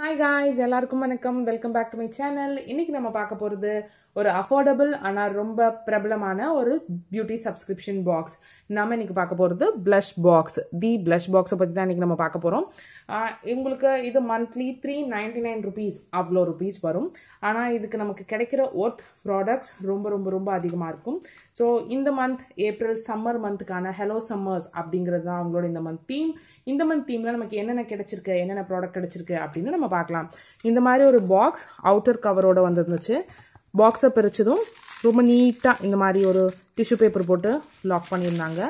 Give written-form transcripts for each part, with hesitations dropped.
Hi guys, ellarkum vanakkam. Welcome back to my channel. இன்னைக்கு நம்ம பார்க்க போறது ஒரு affordable ஆனா ரொம்ப பிரபலமான ஒரு beauty subscription box. நாம இன்னைக்கு பார்க்க போறது blush box. The blush box பத்தி தான் இன்னைக்கு நம்ம பார்க்க போறோம். உங்களுக்கு இது monthly 399 rupees அவ்ளோ rupees வரும். ஆனா இதுக்கு நமக்கு கிடைக்கிற worth products ரொம்ப அதிகமா இருக்கும். So இந்த month April summer monthக்கான hello summers அப்படிங்கறது தான் அவங்களோட இந்த month theme. இந்த month themeல நமக்கு என்னென்ன கிடைச்சிருக்கு, என்னென்ன product கிடைச்சிருக்கு அப்படினு நம்ம பார்க்கலாம். இந்த மாதிரி ஒரு box outer cover ஓட வந்திருந்துச்சு. Box up perichidum romba neeta indha mari oru tissue paper potu lock panniranga.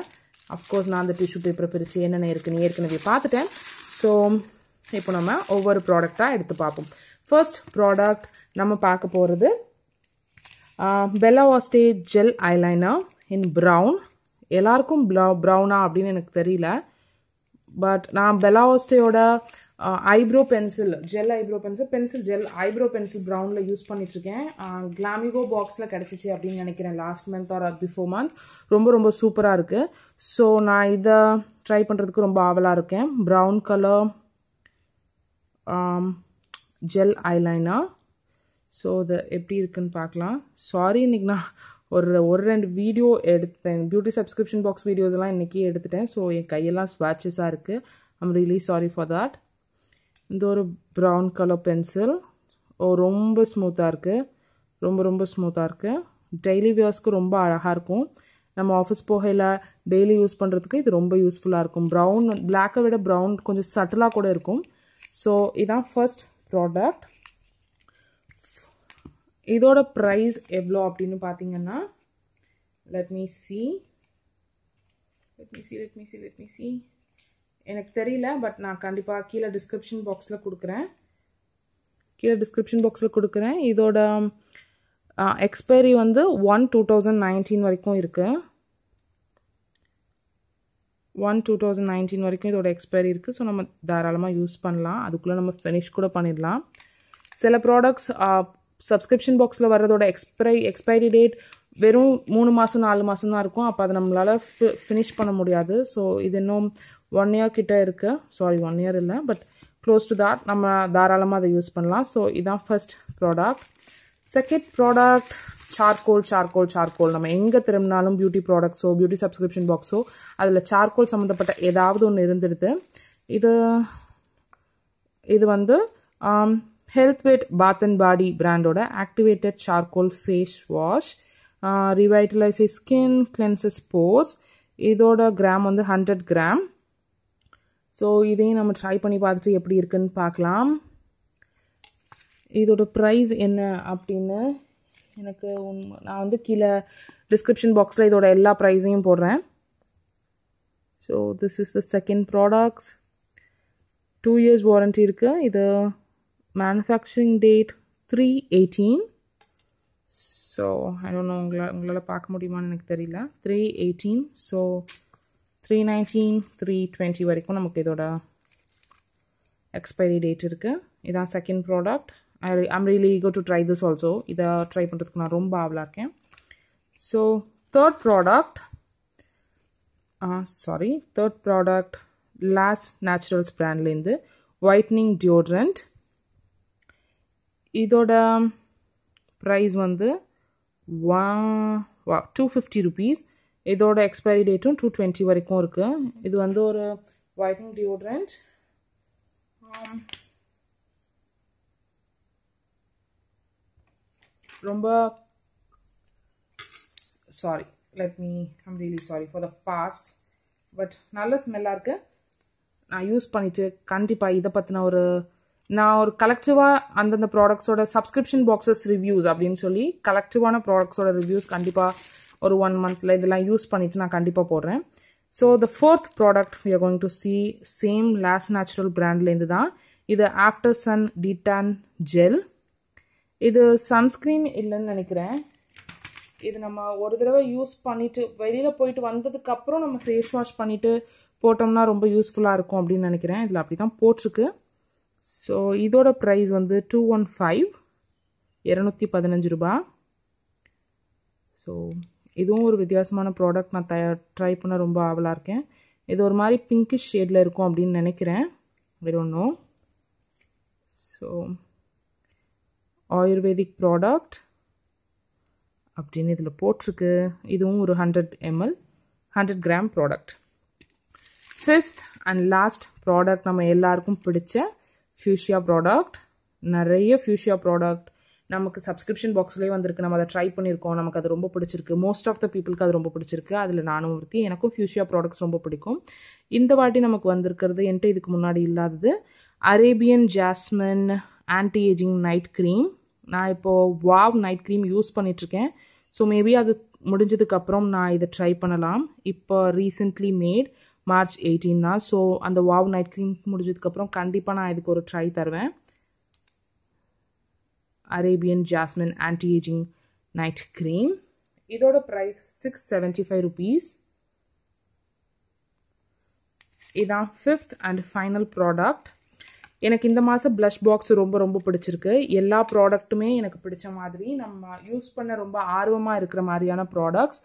Of course naan the tissue paper perichi enna irukku yerkenave paathutten. So ipo nama over product ah eduthu paapom. First product nama paaka poradhu Bella Voste gel eyeliner in brown. Ellarkum brown ah appdinu enakku theriyala, but naan Bella Voste oda eyebrow pencil gel brown la use panniterken. Glamigo box la kadichichu appdi nenikiren last month or before month. Romba super ah irukku. So na idha try pandradhukku romba aavala iruken. Brown color gel eyeliner. So the eppdi irukku paakalam. Sorry innikku na ஒரு ரெண்டு video எடுத்தேன், beauty subscription box videos எல்லாம் இன்னைக்கு எடுத்துட்டேன். So என் கையெல்லாம் ஸ்வாட்சஸா இருக்கு. I'm really sorry for that. இந்த ஒரு brown color pencil ரொம்ப ஸ்மூத்தா இருக்கு, ரொம்ப ஸ்மூத்தா இருக்கு. டெய்லி வியர்ஸ்க்கு ரொம்ப அழகா இருக்கும். நம்ம ஆபீஸ் போகையில டெய்லி யூஸ் பண்றதுக்கு இது ரொம்ப யூஸ்ஃபுல்லா இருக்கும். brown black-ஐ விட brown கொஞ்சம் சட்டலா கூட இருக்கும். சோ இதான் first product. இதோட price எவ்வளவு அப்படினு பாத்தீங்கன்னா, let me see எனக்கு தெரியல, பட் நான் கண்டிப்பா கீழ டிஸ்கிரிப்ஷன் பாக்ஸ்ல கொடுக்கிறேன். இதோட எக்ஸ்பைரி வந்து 1/2019 வரைக்கும் இருக்கு. 1/2019 வரைக்கும் இதோட எக்ஸ்பைரி இருக்கு. சோ நம்ம தாராளமா யூஸ் பண்ணலாம். அதுக்குள்ள நம்ம finish கூட பண்ணிடலாம். சில products சப்ஸ்கிரிப்ஷன் பாக்ஸ்ல வரதோட எக்ஸ்பைரி டேட் வெறும் 3 மாசம் 4 மாசம் தான் இருக்கும். அப்ப அத நம்மளால finish பண்ண முடியாது. சோ இது இன்னும் 1 year கிட்ட இருக்கு. சாரி 1 year இல்ல, பட் க்ளோஸ் டு தட் நம்ம தாராளமா அதை யூஸ் பண்ணலாம். சோ இதான் first product. Second product charcoal. நம்ம எங்க திரும்பினாலும் பியூட்டி ப்ராடக்ட்ஸோ பியூட்டி சப்ஸ்கிரிப்ஷன் பாக்ஸோ அதுல charcoal சம்பந்தப்பட்ட ஏதாவது ஒன்னு இருந்துடுது. இது வந்து Healthvit Bath and Body பிராண்டோட activated charcoal face wash. Revitalizes skin, cleanses pores. இதோட கிராம் வந்து 100 grams. சோ இதையும் நம்ம ட்ரை பண்ணி பார்த்துட்டு எப்படி இருக்குன்னு பார்க்கலாம். இதோட பிரைஸ் என்ன அப்படினு எனக்கு நான் வந்து கீழ டிஸ்கிரிப்ஷன் பாக்ஸ்ல இதோட எல்லா பிரைஸையும் போடுறேன். So this is the second products. 2 years warranty இருக்கு. இது manufacturing date 3/18. So I don't know, உங்களால பார்க்க முடியுமான்னு எனக்கு தெரியல. 3/18. சோ 319 320 வரைக்கும் நமக்கு இதோட எக்ஸ்பைரி டேட் இருக்கு. இதான் second product. I'm really eager to try this also. இத ட்ரை பண்றதுக்கு நான் ரொம்ப ஆவலா இருக்கேன். So third product LASS NATURALS பிராண்ட்ல இருந்து whitening deodorant. இதோட பிரைஸ் வந்து 250 rupees. இதோட எக்ஸ்பைரி டேட்டும் 220 வரைக்கும் இருக்கு. இது வந்து ஒரு whitening deodorant. ரொம்ப sorry, I'm really sorry for the past, but நல்ல ஸ்மெல்லா இருக்கு. நான் யூஸ் பண்ணிட்டு கண்டிப்பா இத பத்தின நான் ஒரு கலெக்டிவா அந்தந்த ப்ராடக்ட்ஸோட சப்ஸ்கிரிப்ஷன் பாக்ஸஸ் ரிவ்யூஸ் அப்படின்னு சொல்லி கலெக்டிவான ப்ராடக்ட்ஸோட ரிவ்யூஸ் கண்டிப்பா ஒரு 1 மந்த்ல இதெல்லாம் யூஸ் பண்ணிட்டு நான் கண்டிப்பா போடுறேன். So the fourth product we are going to see same LASS Natural பிராண்ட்ல இருந்து தான். இது after sun detan gel. இது sunscreen இல்லன்னு நினைக்கிறேன். இது நம்ம ஒரு தடவை யூஸ் பண்ணிட்டு வெளியில போயிட்டு வந்ததுக்கு அப்புறம் நம்ம ஃபேஸ் வாஷ் பண்ணிட்டு போட்டோம்னா ரொம்ப யூஸ்ஃபுல்லா இருக்கும் அப்படின்னு நினைக்கிறேன். இதுல அப்படி தான் போட்டுருக்கு. சோ இதோட பிரைஸ் வந்து 215 215 ரூபாய். சோ இதுவும் ஒரு வித்தியாசமான ப்ராடக்ட். நான் ட்ரை பண்ண ரொம்ப ஆவலா இருக்கேன். இது ஒரு மாதிரி பிங்கிஷ் ஷேட்ல இருக்கும் அப்படின்னு நினைக்கிறேன். I don't know. So Ayurvedic product அப்படினு இதுல போட்டுருக்கு. இதுவும் ஒரு 100 ml 100 gram product. Fifth and last product நம்ம எல்லாருக்கும் பிடிச்ச fuchsia product. நிறைய fuchsia product நமக்கு subscription boxலயே வந்திருக்கு. நம்ம அத ட்ரை பண்ணிருக்கோம். நமக்கு அது ரொம்ப பிடிச்சிருக்கு. Most of the peopleக்கு அது ரொம்ப பிடிச்சிருக்கு. அதுல நானும் ஒருத்தி எனக்கும் fuchsia products ரொம்ப பிடிக்கும். இந்த வாட்டி நமக்கு வந்திருக்கிறது என்கிட்ட இதுக்கு முன்னாடி இல்லாதது Arabian jasmine anti-aging night cream. நான் இப்போ வாவ் night cream யூஸ் பண்ணிட்டு இருக்கேன். So maybe அது முடிஞ்சதுக்கு அப்புறம் நான் இத ட்ரை பண்ணலாம். இப்போ recently made March 18 தான். So அந்த வாவ் night cream முடிஞ்சதுக்கு அப்புறம் கண்டிப்பா நான் இதுக்கு ஒரு ட்ரை தருவேன். Arabian jasmine anti-aging night cream. இதோட price 675 rupees. இதான் 5th and final product. எனக்கு இந்த மாசம் blush box ரொம்ப ரொம்ப பிடிச்சிருக்கு. எல்லா ப்ராடக்ட்டுமே எனக்கு பிடிச்ச மாதிரி நம்ம யூஸ் பண்ண ரொம்ப ஆர்வமா இருக்கிற மாதிரியான ப்ராடக்ட்ஸ்.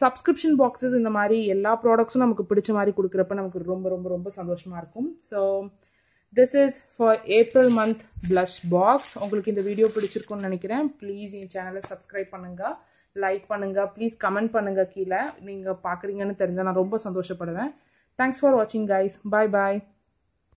Subscription boxes இந்த மாதிரி எல்லா ப்ராடக்ட்ஸும் நமக்கு பிடிச்ச மாதிரி கொடுக்கறப்ப நமக்கு ரொம்ப ரொம்ப ரொம்ப சந்தோஷமா இருக்கும். So this is for April month blush box. உங்களுக்கு இந்த வீடியோ பிடிச்சிருக்கும்னு நினைக்கிறேன். ப்ளீஸ் இந்த சேனலை subscribe பண்ணுங்க, லைக் பண்ணுங்க, ப்ளீஸ் கமெண்ட் பண்ணுங்க கீழ. நீங்க பாக்குறீங்கன்னு தெரிஞ்சா நான் ரொம்ப சந்தோஷப்படுவேன். Thanks for watching guys. Bye bye.